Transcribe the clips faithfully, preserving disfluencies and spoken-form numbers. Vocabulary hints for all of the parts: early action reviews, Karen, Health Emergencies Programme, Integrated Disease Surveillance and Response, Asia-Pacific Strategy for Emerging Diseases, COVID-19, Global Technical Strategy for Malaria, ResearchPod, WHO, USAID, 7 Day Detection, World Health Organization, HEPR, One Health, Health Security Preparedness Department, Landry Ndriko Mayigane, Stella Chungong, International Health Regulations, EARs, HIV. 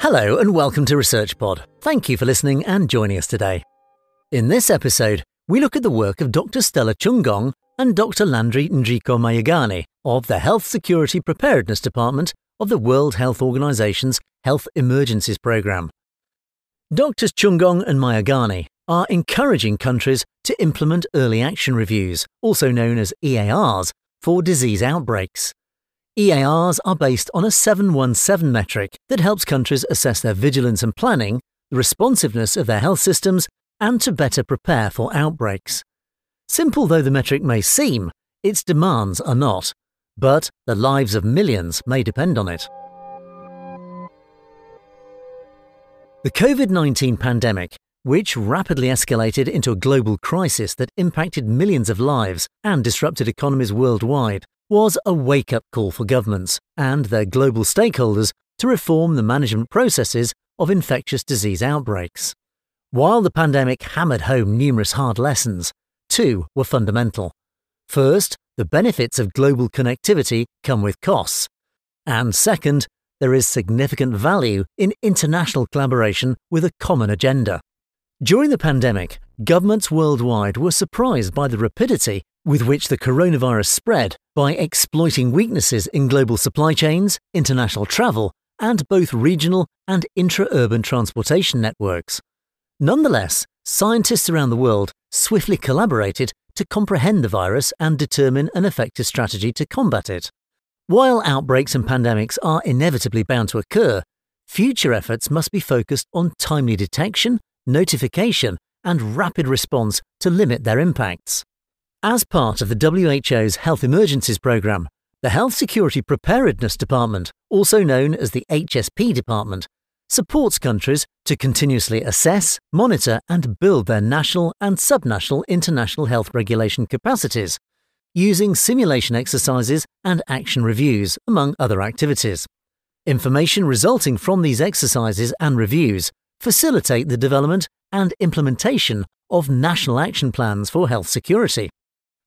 Hello and welcome to ResearchPod. Thank you for listening and joining us today. In this episode, we look at the work of Doctor Stella Chungong and Doctor Landry Ndriko Mayigane of the Health Security Preparedness Department of the World Health Organization's Health Emergencies Programme. Doctors Chungong and Mayigane are encouraging countries to implement early action reviews, also known as E A Rs, for disease outbreaks. E A Rs are based on a seven one seven metric that helps countries assess their vigilance and planning, the responsiveness of their health systems, and to better prepare for outbreaks. Simple though the metric may seem, its demands are not, but the lives of millions may depend on it. The COVID nineteen pandemic, which rapidly escalated into a global crisis that impacted millions of lives and disrupted economies worldwide, was a wake-up call for governments and their global stakeholders to reform the management processes of infectious disease outbreaks. While the pandemic hammered home numerous hard lessons, two were fundamental. First, the benefits of global connectivity come with costs. And second, there is significant value in international collaboration with a common agenda. During the pandemic, governments worldwide were surprised by the rapidity with which the coronavirus spread by exploiting weaknesses in global supply chains, international travel, and both regional and intra-urban transportation networks. Nonetheless, scientists around the world swiftly collaborated to comprehend the virus and determine an effective strategy to combat it. While outbreaks and pandemics are inevitably bound to occur, future efforts must be focused on timely detection, notification, and rapid response to limit their impacts. As part of the W H O's Health Emergencies Programme, the Health Security Preparedness Department, also known as the H S P Department, supports countries to continuously assess, monitor and build their national and subnational international health regulation capacities, using simulation exercises and action reviews, among other activities. Information resulting from these exercises and reviews facilitate the development and implementation of national action plans for health security.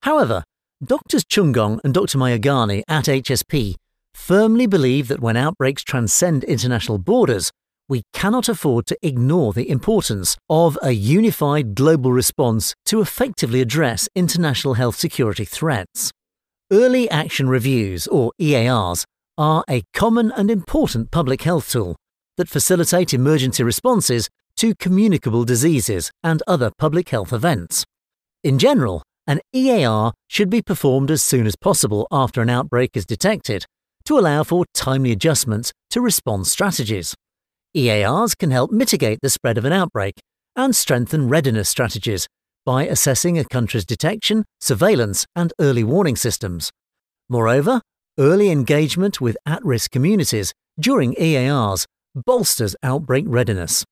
However, Doctors Chungong and Doctor Mayigane at H S P firmly believe that when outbreaks transcend international borders, we cannot afford to ignore the importance of a unified global response to effectively address international health security threats. Early action reviews, or E A Rs, are a common and important public health tool that facilitate emergency responses to communicable diseases and other public health events. In general, an E A R should be performed as soon as possible after an outbreak is detected to allow for timely adjustments to response strategies. E A Rs can help mitigate the spread of an outbreak and strengthen readiness strategies by assessing a country's detection, surveillance, and early warning systems. Moreover, early engagement with at-risk communities during E A Rs bolsters outbreak readiness.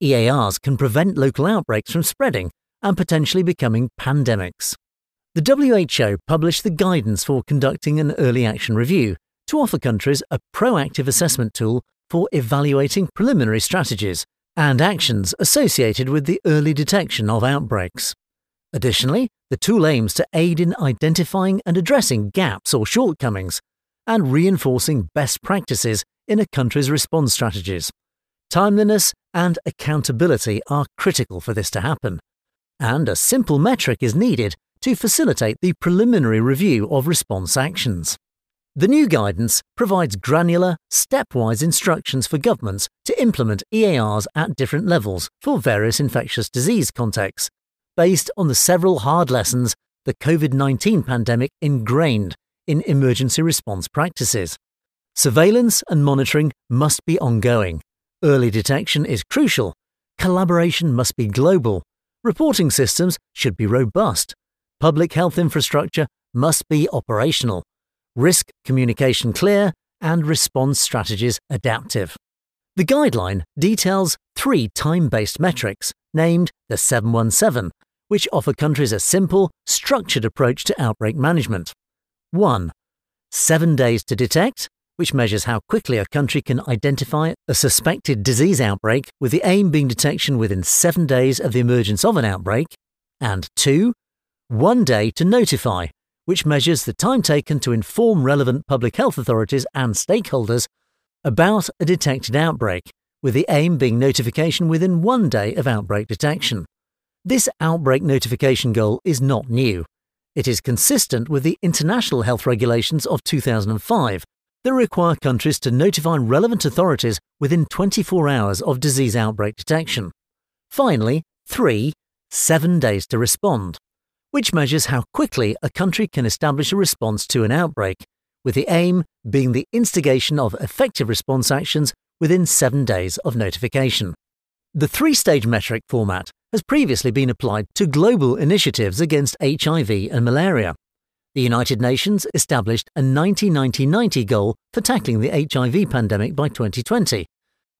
E A Rs can prevent local outbreaks from spreading and potentially becoming pandemics. The W H O published the guidance for conducting an early action review to offer countries a proactive assessment tool for evaluating preliminary strategies and actions associated with the early detection of outbreaks. Additionally, the tool aims to aid in identifying and addressing gaps or shortcomings and reinforcing best practices in a country's response strategies. Timeliness and accountability are critical for this to happen, and a simple metric is needed to facilitate the preliminary review of response actions. The new guidance provides granular, stepwise instructions for governments to implement E A Rs at different levels for various infectious disease contexts, based on the several hard lessons the COVID nineteen pandemic ingrained in emergency response practices. Surveillance and monitoring must be ongoing. Early detection is crucial. Collaboration must be global. Reporting systems should be robust. Public health infrastructure must be operational. Risk communication clear and response strategies adaptive. The guideline details three time-based metrics named the seven one seven, which offer countries a simple, structured approach to outbreak management. one. Seven days to detect, which measures how quickly a country can identify a suspected disease outbreak, with the aim being detection within seven days of the emergence of an outbreak. And two, one day to notify, which measures the time taken to inform relevant public health authorities and stakeholders about a detected outbreak, with the aim being notification within one day of outbreak detection. This outbreak notification goal is not new. It is consistent with the International Health Regulations of two thousand five that require countries to notify relevant authorities within twenty-four hours of disease outbreak detection. Finally, three, seven days to respond, which measures how quickly a country can establish a response to an outbreak, with the aim being the instigation of effective response actions within seven days of notification. The three-stage metric format has previously been applied to global initiatives against H I V and malaria. The United Nations established a ninety ninety ninety goal for tackling the H I V pandemic by twenty twenty,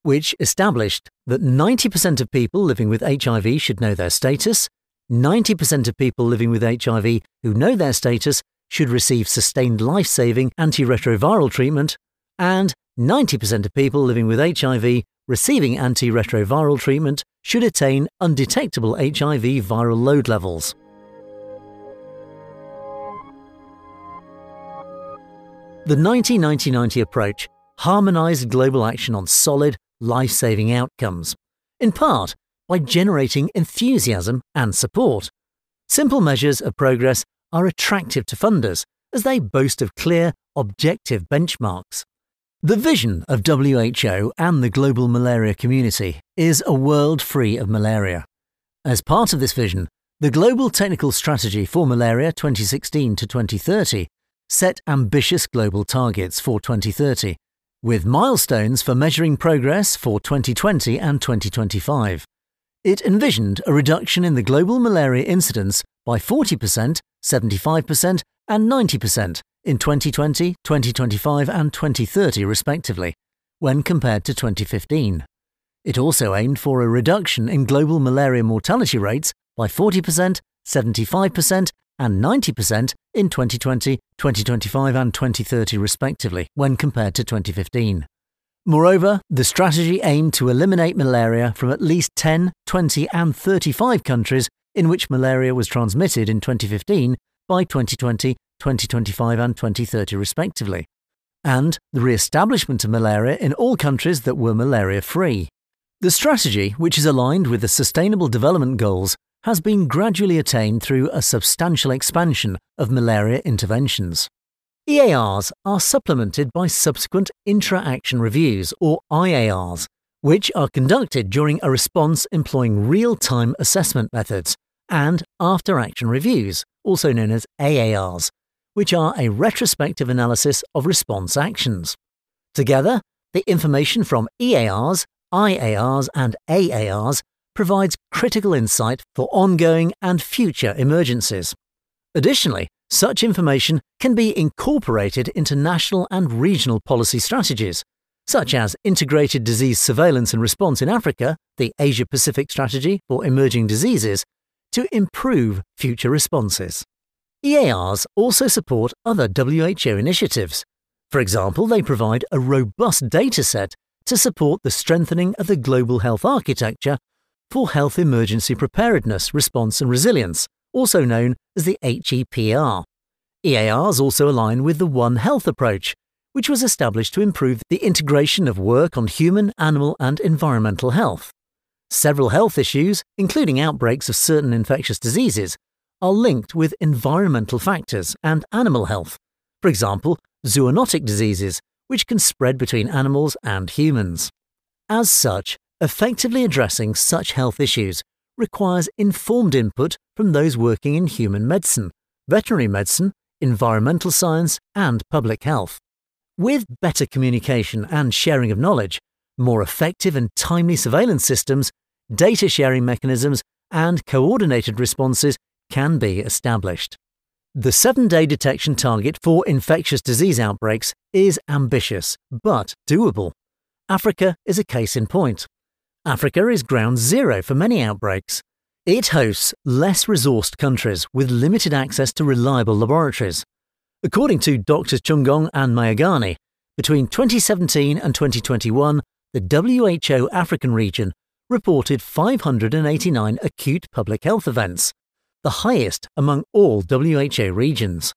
which established that ninety percent of people living with H I V should know their status, ninety percent of people living with H I V who know their status should receive sustained life-saving antiretroviral treatment, and ninety percent of people living with H I V receiving antiretroviral treatment should attain undetectable H I V viral load levels. The ninety ninety ninety approach harmonised global action on solid, life-saving outcomes, in part by generating enthusiasm and support. Simple measures of progress are attractive to funders as they boast of clear, objective benchmarks. The vision of W H O and the global malaria community is a world free of malaria. As part of this vision, the Global Technical Strategy for Malaria twenty sixteen to twenty thirty set ambitious global targets for twenty thirty, with milestones for measuring progress for twenty twenty and twenty twenty-five. It envisioned a reduction in the global malaria incidence by forty percent, seventy-five percent and ninety percent in twenty twenty, twenty twenty-five and twenty thirty respectively, when compared to twenty fifteen. It also aimed for a reduction in global malaria mortality rates by forty percent, seventy-five percent and ninety percent in twenty twenty, twenty twenty-five and twenty thirty respectively, when compared to twenty fifteen. Moreover, the strategy aimed to eliminate malaria from at least ten, twenty and thirty-five countries in which malaria was transmitted in twenty fifteen by twenty twenty, twenty twenty-five and twenty thirty respectively, and the re-establishment of malaria in all countries that were malaria-free. The strategy, which is aligned with the Sustainable Development Goals, has been gradually attained through a substantial expansion of malaria interventions. E A Rs are supplemented by subsequent intra-action reviews, or I A Rs, which are conducted during a response employing real-time assessment methods, and after-action reviews, also known as A A Rs, which are a retrospective analysis of response actions. Together, the information from E A Rs, I A Rs and A A Rs provides critical insight for ongoing and future emergencies. Additionally, such information can be incorporated into national and regional policy strategies, such as Integrated Disease Surveillance and Response in Africa, the Asia-Pacific Strategy for Emerging Diseases, to improve future responses. E A Rs also support other W H O initiatives. For example, they provide a robust dataset to support the strengthening of the global health architecture for Health Emergency Preparedness, Response and Resilience, also known as the H E P R. E A Rs also align with the One Health approach, which was established to improve the integration of work on human, animal and environmental health. Several health issues, including outbreaks of certain infectious diseases, are linked with environmental factors and animal health, for example, zoonotic diseases, which can spread between animals and humans. As such, effectively addressing such health issues requires informed input from those working in human medicine, veterinary medicine, environmental science, and public health. With better communication and sharing of knowledge, more effective and timely surveillance systems, data sharing mechanisms, and coordinated responses can be established. The seven-day detection target for infectious disease outbreaks is ambitious, but doable. Africa is a case in point. Africa is ground zero for many outbreaks. It hosts less resourced countries with limited access to reliable laboratories. According to Doctors Chungong and Mayigane, between twenty seventeen and twenty twenty-one, the W H O African region reported five hundred eighty-nine acute public health events, the highest among all W H O regions.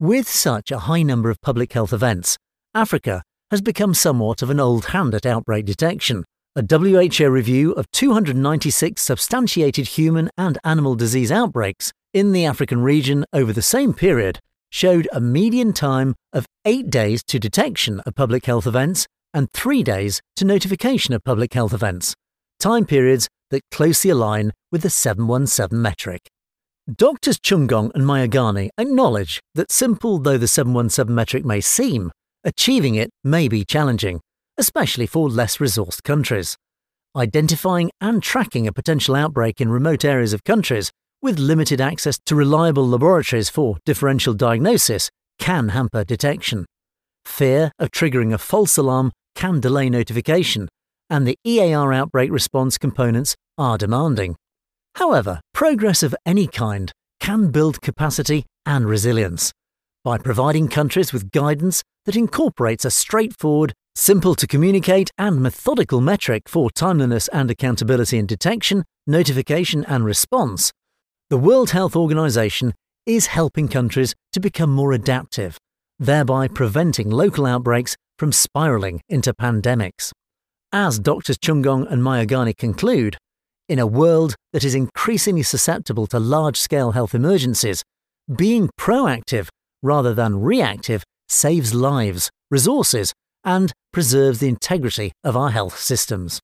With such a high number of public health events, Africa has become somewhat of an old hand at outbreak detection, A W H O review of two hundred ninety-six substantiated human and animal disease outbreaks in the African region over the same period showed a median time of eight days to detection of public health events and three days to notification of public health events, time periods that closely align with the seven one seven metric. Doctors Chungong and Mayigane acknowledge that simple though the seven one seven metric may seem, achieving it may be challenging, especially for less resourced countries. Identifying and tracking a potential outbreak in remote areas of countries with limited access to reliable laboratories for differential diagnosis can hamper detection. Fear of triggering a false alarm can delay notification, and the E A R outbreak response components are demanding. However, progress of any kind can build capacity and resilience by providing countries with guidance that incorporates a straightforward, simple to communicate and methodical metric for timeliness and accountability in detection, notification and response. The World Health Organization is helping countries to become more adaptive, thereby preventing local outbreaks from spiralling into pandemics. As Doctors Chungong and Mayigane conclude, in a world that is increasingly susceptible to large-scale health emergencies, being proactive rather than reactive saves lives, resources, and preserves the integrity of our health systems.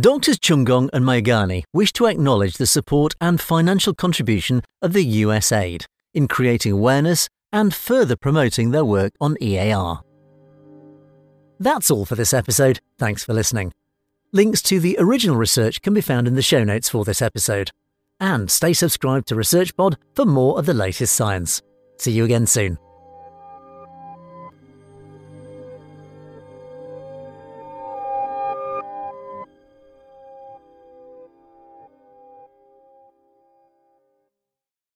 Doctors Chungong and Mayigane wish to acknowledge the support and financial contribution of the U S A I D in creating awareness and further promoting their work on E A R. That's all for this episode. Thanks for listening. Links to the original research can be found in the show notes for this episode. And stay subscribed to ResearchPod for more of the latest science. See you again soon.